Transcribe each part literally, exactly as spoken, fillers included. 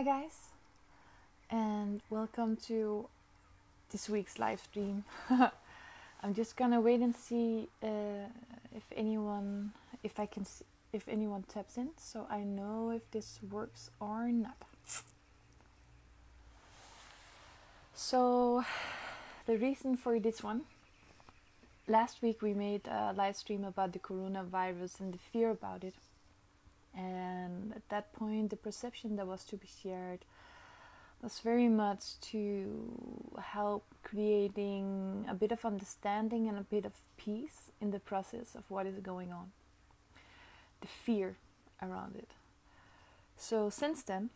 Hi guys, and welcome to this week's live stream. I'm just gonna wait and see uh, if anyone, if I can, see, if anyone taps in, so I know if this works or not. So the reason for this one, last week we made a live stream about the coronavirus and the fear about it. And at that point, the perception that was to be shared was very much to help creating a bit of understanding and a bit of peace in the process of what is going on, the fear around it. So since then,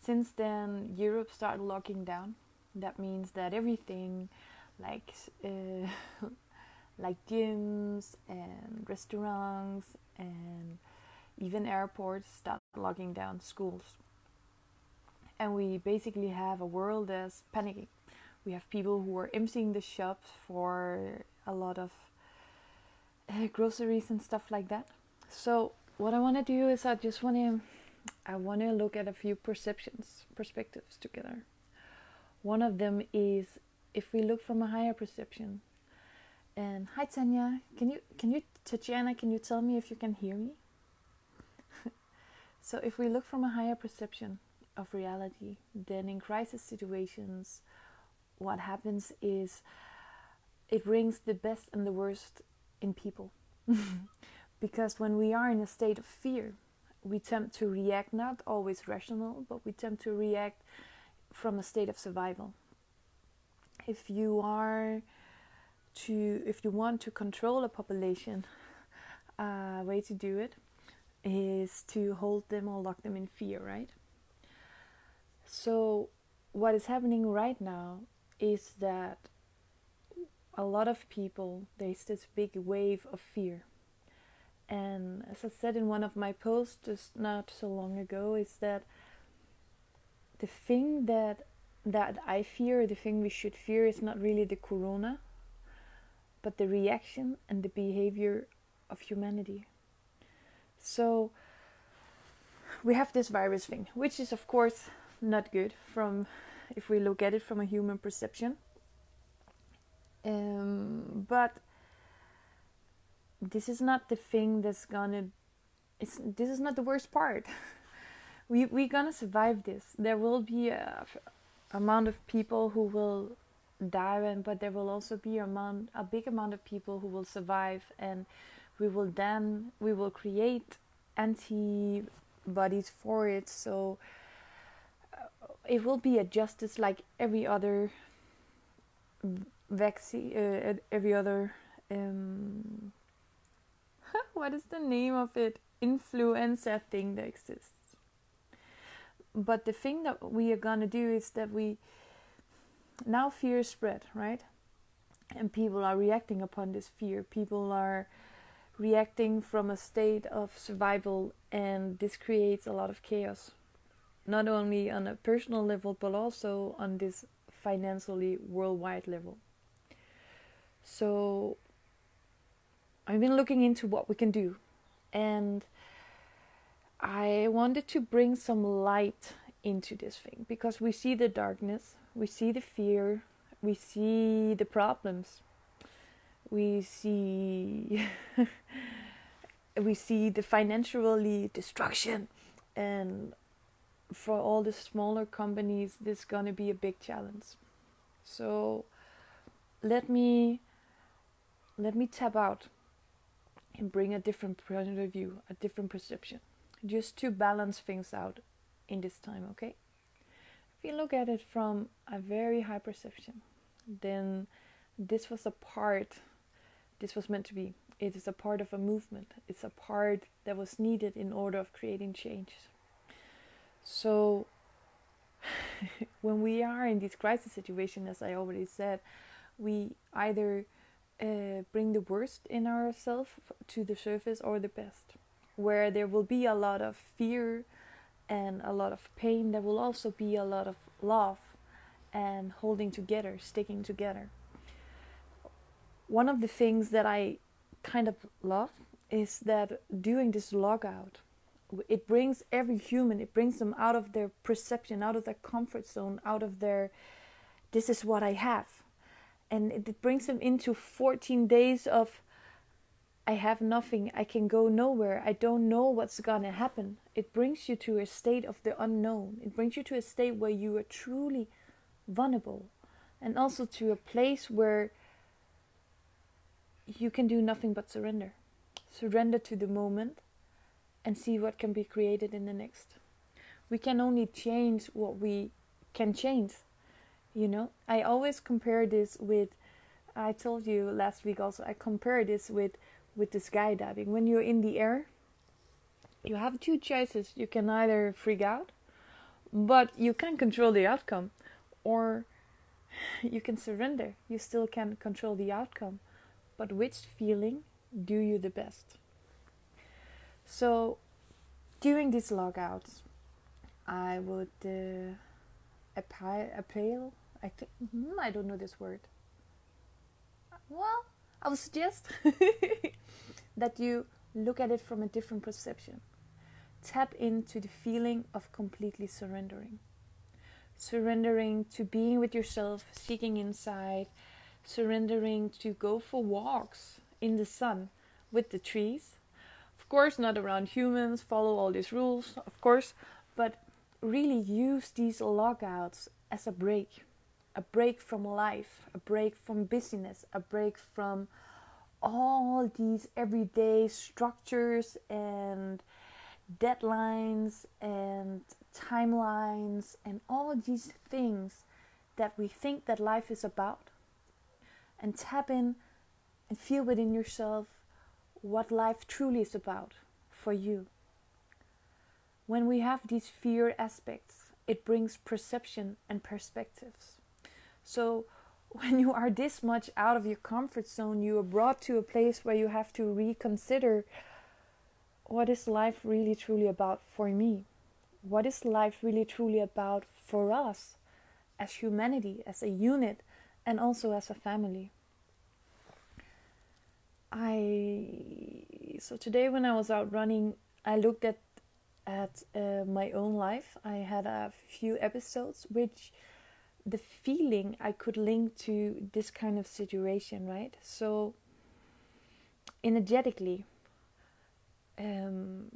since then, Europe started locking down. That means that everything like, uh, like gyms and restaurants and even airports start locking down, schools. And we basically have a world that's panicking. We have people who are emptying the shops for a lot of uh, groceries and stuff like that. So what I want to do is I just want to I want to look at a few perceptions, perspectives together. One of them is if we look from a higher perception. And hi Tanya, can you can you Tatiana, can you tell me if you can hear me? So if we look from a higher perception of reality, then in crisis situations, what happens is it brings the best and the worst in people. Because when we are in a state of fear, we tend to react, not always rational, but we tend to react from a state of survival. If you are to, if you want to control a population, a way to do it is to hold them or lock them in fear, right? So what is happening right now is that a lot of people, there's this big wave of fear. And as I said in one of my posts just not so long ago, is that the thing that that I fear, the thing we should fear is not really the corona, but the reaction and the behavior of humanity. So we have this virus thing, which is of course not good from, if we look at it from a human perception. Um, but this is not the thing that's gonna, it's, this is not the worst part. we, we're gonna survive this. There will be a amount of people who will die, and, but there will also be amount, a big amount of people who will survive, and we will then, we will create antibodies for it. So it will be adjusted like every other vaccine, uh, every other, um, what is the name of it? Influenza thing that exists. But the thing that we are going to do is that we, now fear is spread, right? And people are reacting upon this fear. People are reacting from a state of survival, and this creates a lot of chaos, not only on a personal level but also on this financially worldwide level. So I've been looking into what we can do, and I wanted to bring some light into this thing, because we see the darkness, we see the fear, we see the problems. We see we see the financially destruction, and for all the smaller companies this is gonna be a big challenge. So let me let me tap out and bring a different point of view, a different perception, just to balance things out in this time, okay? If you look at it from a very high perception, then this was a part. This was meant to be. It is a part of a movement. It's a part that was needed in order of creating change. So when we are in these crisis situations, as I already said, we either uh, bring the worst in ourselves to the surface or the best, where there will be a lot of fear and a lot of pain. There will also be a lot of love and holding together, sticking together. One of the things that I kind of love is that during this lockout, it brings every human, it brings them out of their perception, out of their comfort zone, out of their, this is what I have. And it brings them into fourteen days of, I have nothing, I can go nowhere, I don't know what's gonna happen. It brings you to a state of the unknown. It brings you to a state where you are truly vulnerable. And also to a place where you can do nothing but surrender. Surrender to the moment and see what can be created in the next. We can only change what we can change. You know, I always compare this with, I told you last week also, I compare this with, with the skydiving. When you're in the air, you have two choices. You can either freak out, but you can't control the outcome. Or you can surrender. You still can control the outcome. But which feeling do you the best? So, during these logouts, I would uh, appeal, appeal, I think, I don't know this word. Well, I would suggest that you look at it from a different perception. Tap into the feeling of completely surrendering. Surrendering to being with yourself, seeking inside, surrendering to go for walks in the sun with the trees. Of course, not around humans, follow all these rules, of course, but really use these lockouts as a break. A break from life, a break from busyness, a break from all these everyday structures and deadlines and timelines and all these things that we think that life is about. And tap in and feel within yourself what life truly is about for you. When we have these fear aspects, it brings perception and perspectives. So when you are this much out of your comfort zone, you are brought to a place where you have to reconsider, what is life really truly about for me? What is life really truly about for us as humanity, as a unit, and also as a family? I so today when I was out running, I looked at at uh, my own life. I had a few episodes which the feeling I could link to this kind of situation, right? So energetically, um,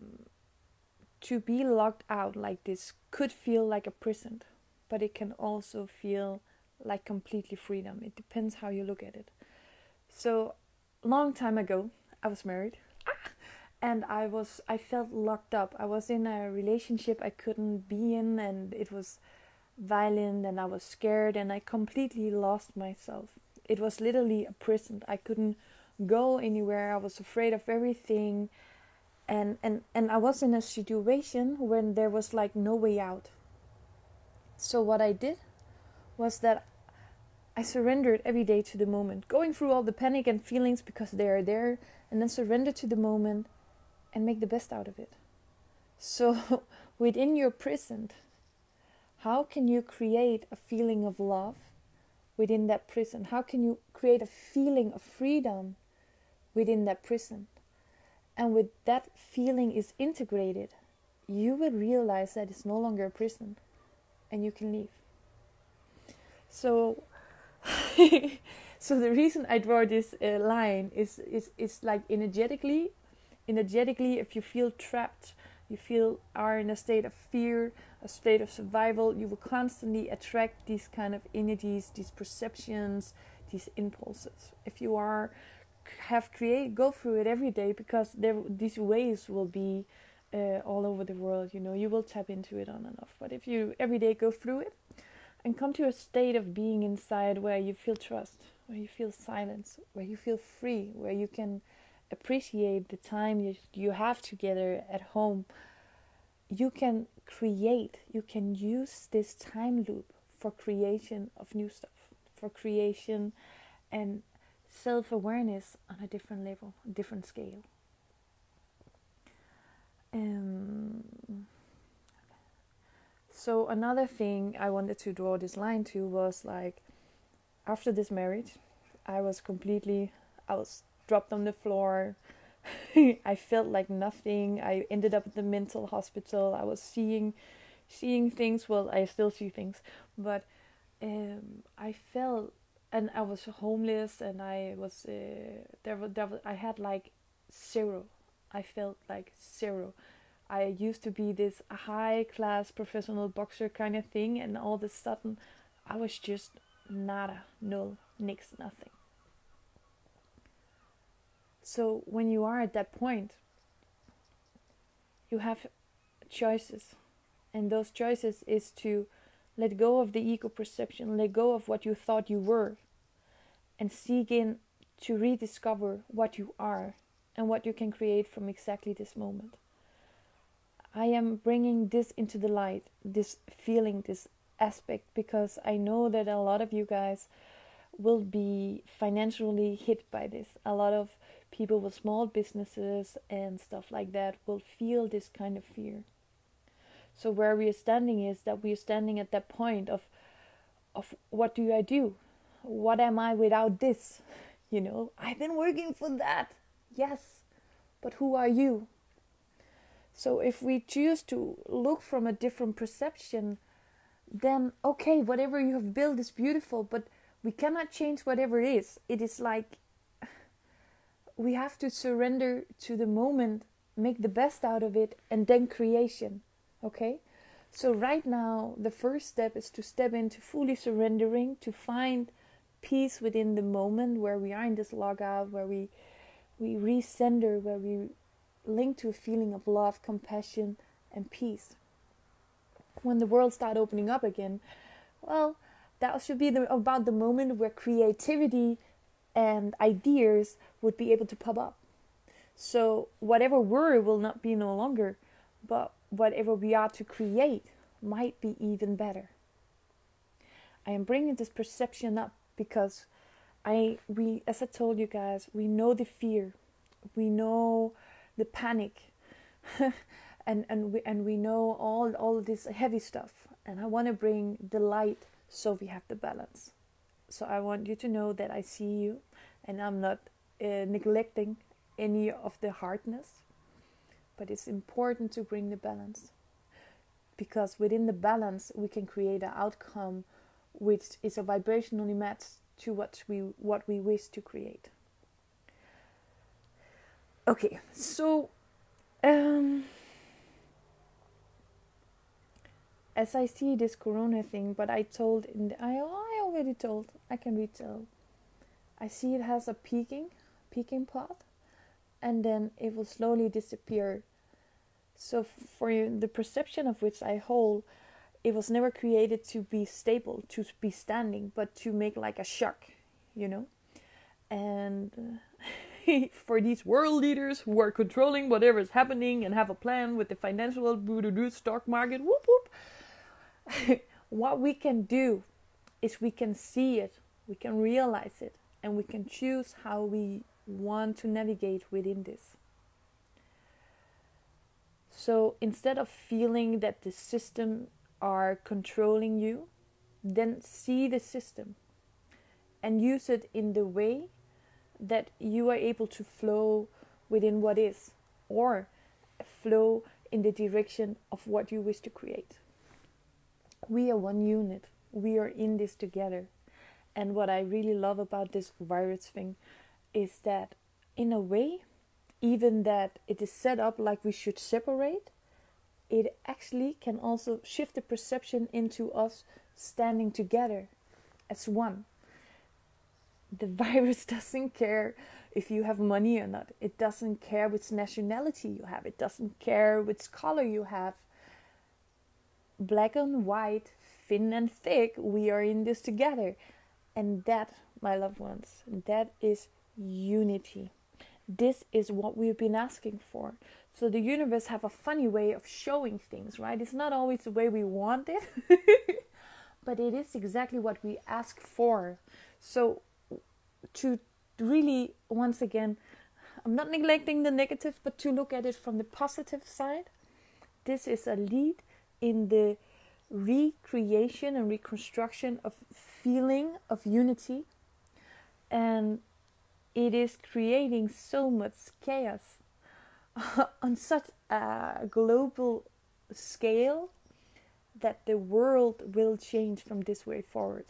to be locked out like this could feel like a prison, but it can also feel like completely freedom. It depends how you look at it. So long time ago, I was married, and I was I felt locked up. I was in a relationship I couldn't be in, and it was violent, and I was scared, and I completely lost myself. It was literally a prison. I couldn't go anywhere. I was afraid of everything, and and and I was in a situation when there was like no way out. So what I did was that I surrendered every day to the moment, going through all the panic and feelings because they are there, and then surrender to the moment and make the best out of it. So within your prison, how can you create a feeling of love within that prison? How can you create a feeling of freedom within that prison? And with that feeling is integrated, you will realize that it's no longer a prison and you can leave. So, so the reason I draw this uh, line is, is, is like energetically, energetically, if you feel trapped, you feel are in a state of fear, a state of survival, you will constantly attract these kind of energies, these perceptions, these impulses. If you are have create go through it every day, because there, these waves will be uh, all over the world. You know, you will tap into it on and off. But if you every day go through it and come to a state of being inside where you feel trust, where you feel silence, where you feel free, where you can appreciate the time you, you have together at home, you can create, you can use this time loop for creation of new stuff, for creation and self-awareness on a different level, a different scale. Um, so another thing I wanted to draw this line to was like, after this marriage, I was completely, I was dropped on the floor, I felt like nothing. I ended up at the mental hospital. I was seeing seeing things. Well, I still see things, but um, I felt, and I was homeless, and I was uh, there, was, there was, I had like zero. I felt like zero. I used to be this high-class professional boxer kind of thing, and all of a sudden, I was just nada, null, nix, nothing. So when you are at that point, you have choices, and those choices is to let go of the ego perception, let go of what you thought you were, and seek in to rediscover what you are and what you can create from exactly this moment. I am bringing this into the light, this feeling, this aspect, because I know that a lot of you guys will be financially hit by this. A lot of people with small businesses and stuff like that will feel this kind of fear. So where we are standing is that we are standing at that point of, of what do I do? What am I without this? You know, I've been working for that. Yes, but who are you? So if we choose to look from a different perception, then okay, whatever you have built is beautiful, but we cannot change whatever it is. It is like we have to surrender to the moment, make the best out of it, and then creation, okay? So right now, the first step is to step into fully surrendering, to find peace within the moment where we are in this logout, where we, we recenter, where we linked to a feeling of love, compassion, and peace. When the world starts opening up again, well, that should be the, about the moment where creativity and ideas would be able to pop up. So whatever we're will not be no longer, but whatever we are to create might be even better. I am bringing this perception up because I, we, as I told you guys, we know the fear, we know the panic, and and we and we know all all of this heavy stuff, and I want to bring the light so we have the balance. So I want you to know that I see you, and I'm not uh, neglecting any of the hardness, but it's important to bring the balance, because within the balance we can create an outcome which is a vibrationally match to what we what we wish to create. Okay, so, um, as I see this corona thing, but I told, in the, I, I already told, I can retell. I see it has a peaking, peaking path, and then it will slowly disappear. So for you, the perception of which I hold, it was never created to be stable, to be standing, but to make like a shock, you know, and... Uh, for these world leaders who are controlling whatever is happening and have a plan with the financial boo-doo-doo stock market, whoop whoop. What we can do is we can see it, we can realize it, and we can choose how we want to navigate within this. So instead of feeling that the system are controlling you, then see the system and use it in the way that you are able to flow within what is, or flow in the direction of what you wish to create. We are one unit. We are in this together. And what I really love about this virus thing is that, in a way, even that it is set up like we should separate, it actually can also shift the perception into us standing together as one. The virus doesn't care if you have money or not. It doesn't care which nationality you have. It doesn't care which color you have. Black and white, thin and thick, we are in this together. And that, my loved ones, that is unity. This is what we've been asking for. So the universe have a funny way of showing things, right? It's not always the way we want it, but it is exactly what we ask for. So to really, once again, I'm not neglecting the negative, but to look at it from the positive side. This is a lead in the recreation and reconstruction of feeling of unity. And it is creating so much chaos on such a global scale that the world will change from this way forward.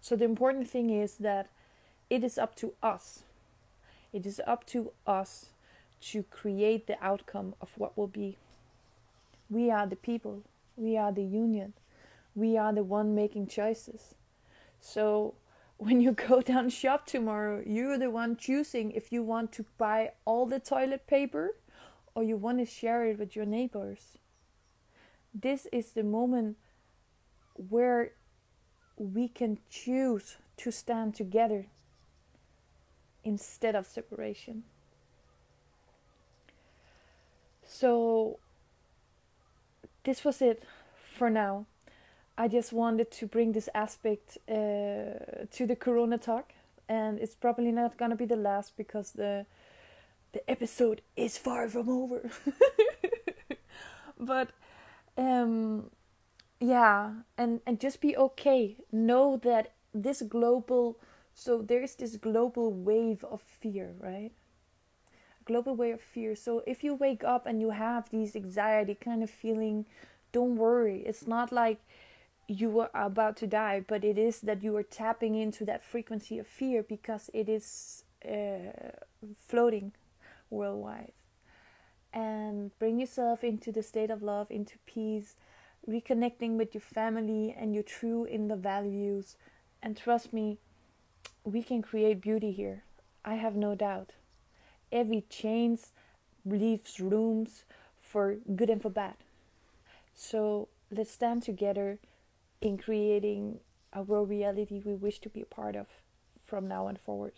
So the important thing is that it is up to us. It is up to us to create the outcome of what will be. We are the people. We are the union. We are the one making choices. So when you go down shop tomorrow, you're the one choosing if you want to buy all the toilet paper or you want to share it with your neighbors. This is the moment where we can choose to stand together instead of separation. So this was it for now. I just wanted to bring this aspect uh, to the Corona talk, and it's probably not gonna be the last because the the episode is far from over. But um yeah, and and just be okay. Know that this global so there's this global wave of fear, right? Global way of fear. So if you wake up and you have these anxiety kind of feeling, don't worry. It's not like you are about to die, but it is that you are tapping into that frequency of fear because it is uh, floating worldwide. And bring yourself into the state of love, into peace, reconnecting with your family and your true inner values. And trust me, we can create beauty here. I have no doubt. Every change leaves rooms for good and for bad. So let's stand together in creating a world reality we wish to be a part of from now on forward.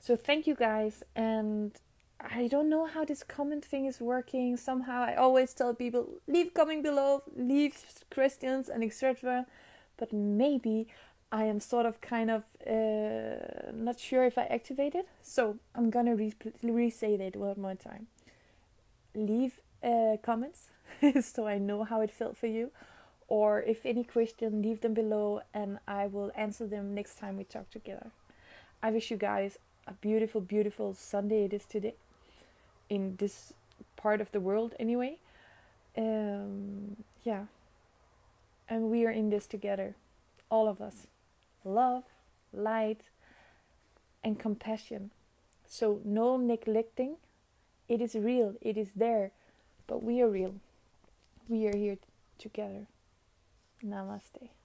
So thank you guys. And I don't know how this comment thing is working. Somehow I always tell people, leave comment below, leave questions and et cetera. But maybe I am sort of kind of uh, not sure if I activate it. So I'm going to re- re-say that one more time. Leave uh, comments so I know how it felt for you. Or if any question, leave them below and I will answer them next time we talk together. I wish you guys a beautiful, beautiful Sunday it is today. In this part of the world anyway. Um, yeah. And we are in this together. All of us. Love, light, and compassion. So no neglecting. It is real. It is there. But we are real. We are here together. Namaste.